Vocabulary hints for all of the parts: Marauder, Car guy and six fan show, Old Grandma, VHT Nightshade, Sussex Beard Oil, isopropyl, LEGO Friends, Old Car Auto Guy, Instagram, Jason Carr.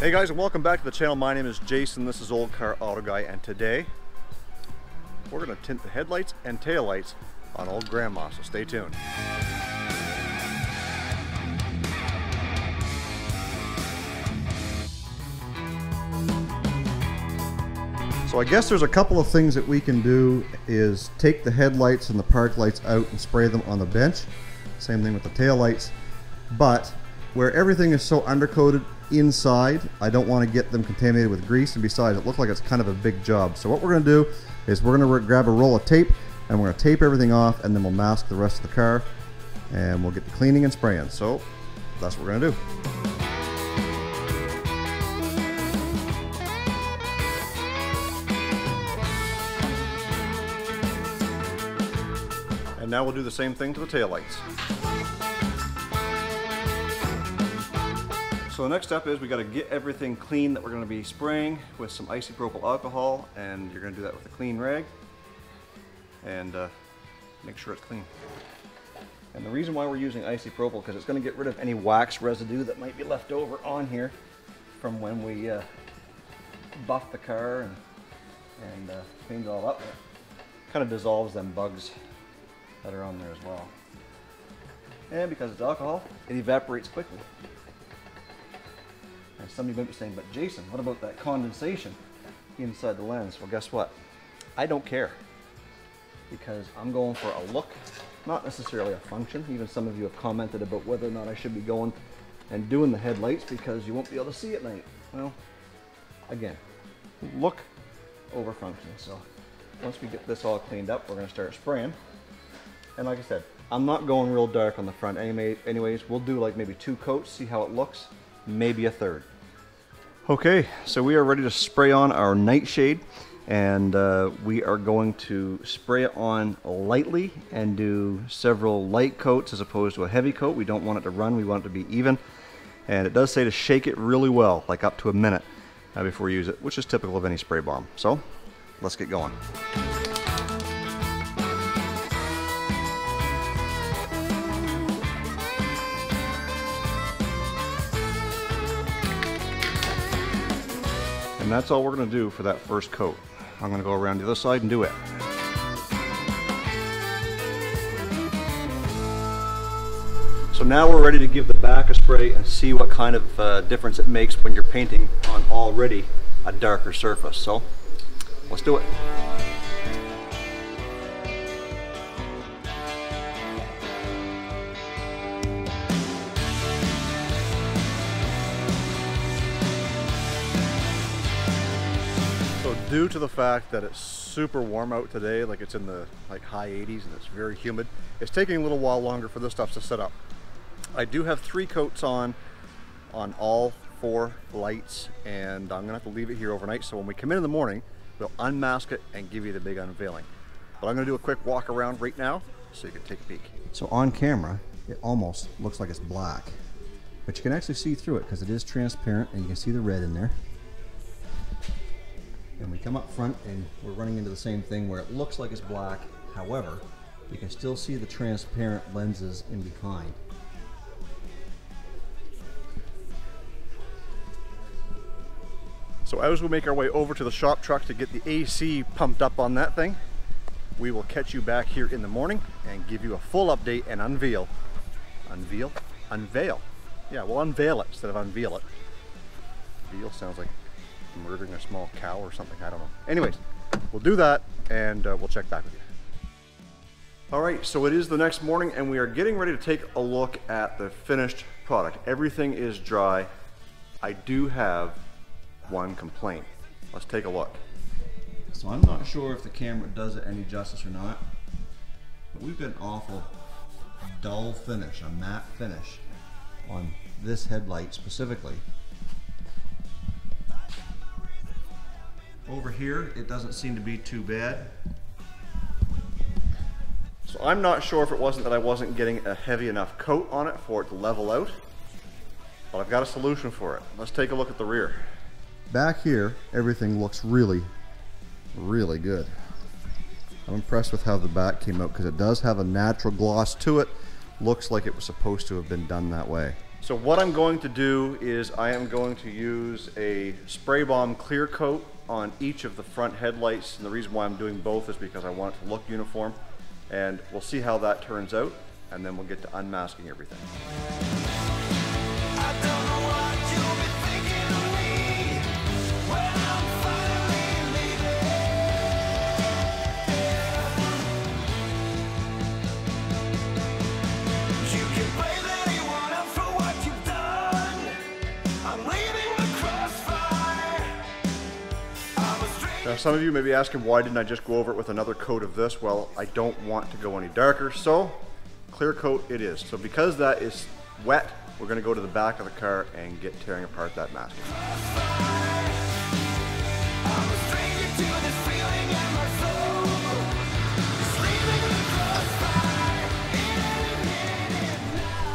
Hey guys, and welcome back to the channel. My name is Jason. This is Old Car Auto Guy, and today we're going to tint the headlights and taillights on Old Grandma, so stay tuned. So I guess there's a couple of things that we can do is take the headlights and the park lights out and spray them on the bench. Same thing with the taillights, but where everything is so undercoated inside, I don't want to get them contaminated with grease, and besides it looked like it's kind of a big job. So what we're going to do is we're going to grab a roll of tape and we're going to tape everything off, and then we'll mask the rest of the car and we'll get the cleaning and spraying. So that's what we're going to do. And now we'll do the same thing to the taillights. So the next step is we got to get everything clean that we're going to be spraying with some isopropyl alcohol, and you're going to do that with a clean rag and make sure it's clean. And the reason why we're using isopropyl because it's going to get rid of any wax residue that might be left over on here from when we buff the car and cleaned it all up. It kind of dissolves them bugs that are on there as well. And because it's alcohol, it evaporates quickly. And somebody might be saying, but Jason, what about that condensation inside the lens? Well, guess what? I don't care, because I'm going for a look, not necessarily a function. Even some of you have commented about whether or not I should be going and doing the headlights because you won't be able to see at night. Well, again, look over function. So once we get this all cleaned up, we're going to start spraying. And like I said, I'm not going real dark on the front anyways. We'll do like maybe two coats, see how it looks, maybe a third. Okay, so we are ready to spray on our nightshade, and we are going to spray it on lightly and do several light coats as opposed to a heavy coat. We don't want it to run, we want it to be even. And it does say to shake it really well, like up to a minute before you use it, which is typical of any spray bomb. So let's get going. And that's all we're going to do for that first coat. I'm going to go around the other side and do it. So now we're ready to give the back a spray and see what kind of difference it makes when you're painting on already a darker surface. So let's do it. Due to the fact that it's super warm out today, like it's in the high 80s and it's very humid, it's taking a little while longer for this stuff to set up. I do have three coats on all four lights, and I'm gonna have to leave it here overnight, so when we come in the morning, we'll unmask it and give you the big unveiling. But I'm gonna do a quick walk around right now so you can take a peek. So on camera, it almost looks like it's black, but you can actually see through it because it is transparent and you can see the red in there. And we come up front and we're running into the same thing where it looks like it's black, however you can still see the transparent lenses in behind. So as we make our way over to the shop truck to get the AC pumped up on that thing, we will catch you back here in the morning and give you a full update and unveil. Yeah, we'll unveil it instead of unveil it. Veal sounds like murdering a small cow or something, I don't know. Anyways, we'll do that and we'll check back with you. All right, so it is the next morning and we are getting ready to take a look at the finished product. Everything is dry. I do have one complaint. Let's take a look. So I'm not sure if the camera does it any justice or not, but we've got an awful dull finish, a matte finish on this headlight specifically. Over here, it doesn't seem to be too bad. So I'm not sure if it wasn't that I wasn't getting a heavy enough coat on it for it to level out, but I've got a solution for it. Let's take a look at the rear. Back here, everything looks really, really good. I'm impressed with how the back came out because it does have a natural gloss to it. Looks like it was supposed to have been done that way. So what I'm going to do is I am going to use a spray bomb clear coat on each of the front headlights, and the reason why I'm doing both is because I want it to look uniform, and we'll see how that turns out, and then we'll get to unmasking everything. I don't know what you'll be thinking of me when I'm finally leaving. You can blame anyone else for what you've done. I'm leaving the crossfire. Now some of you may be asking, why didn't I just go over it with another coat of this? Well, I don't want to go any darker, so clear coat it is. So because that is wet, we're going to go to the back of the car and get tearing apart that mask.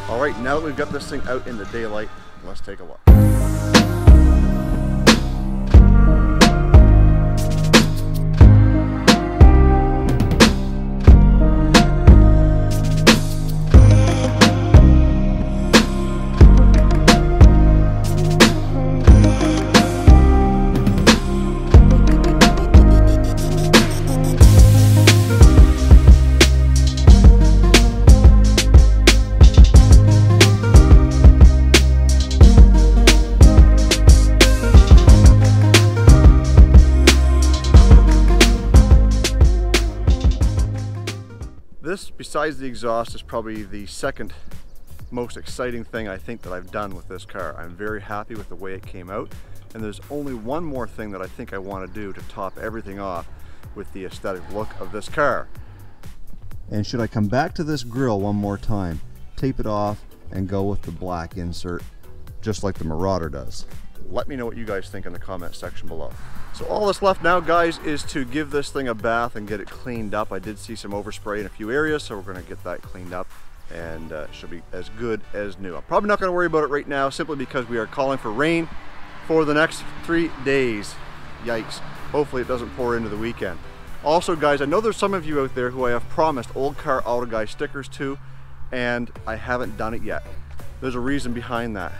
All right, now that we've got this thing out in the daylight, let's take a look. This, besides the exhaust, is probably the second most exciting thing I think that I've done with this car. I'm very happy with the way it came out, and there's only one more thing that I think I want to do to top everything off with the aesthetic look of this car. And should I come back to this grille one more time, tape it off and go with the black insert just like the Marauder does. Let me know what you guys think in the comment section below. So all that's left now, guys, is to give this thing a bath and get it cleaned up. I did see some overspray in a few areas, so we're going to get that cleaned up, and it should be as good as new. I'm probably not going to worry about it right now, simply because we are calling for rain for the next 3 days. Yikes. Hopefully it doesn't pour into the weekend. Also, guys, I know there's some of you out there who I have promised Old Car Auto Guy stickers to, and I haven't done it yet. There's a reason behind that.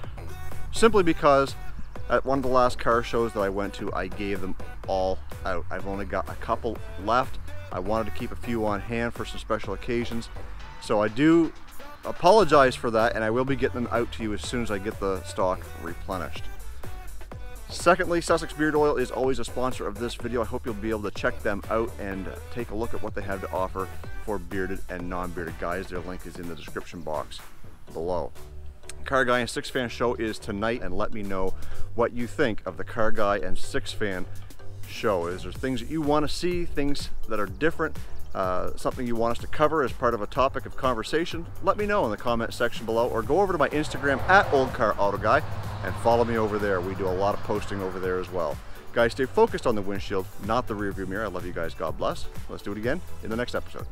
Simply because at one of the last car shows that I went to, I gave them all out. I've only got a couple left. I wanted to keep a few on hand for some special occasions. So I do apologize for that, and I will be getting them out to you as soon as I get the stock replenished. Secondly, Sussex Beard Oil is always a sponsor of this video. I hope you'll be able to check them out and take a look at what they have to offer for bearded and non-bearded guys. Their link is in the description box below. Car Guy and Six Fan Show is tonight, and let me know what you think of the Car Guy and Six Fan Show. Is there things that you want to see, things that are different, something you want us to cover as part of a topic of conversation? Let me know in the comment section below, or go over to my Instagram at Old Car Auto Guy and follow me over there. We do a lot of posting over there as well. Guys, stay focused on the windshield, not the rearview mirror. I love you guys. God bless. Let's do it again in the next episode.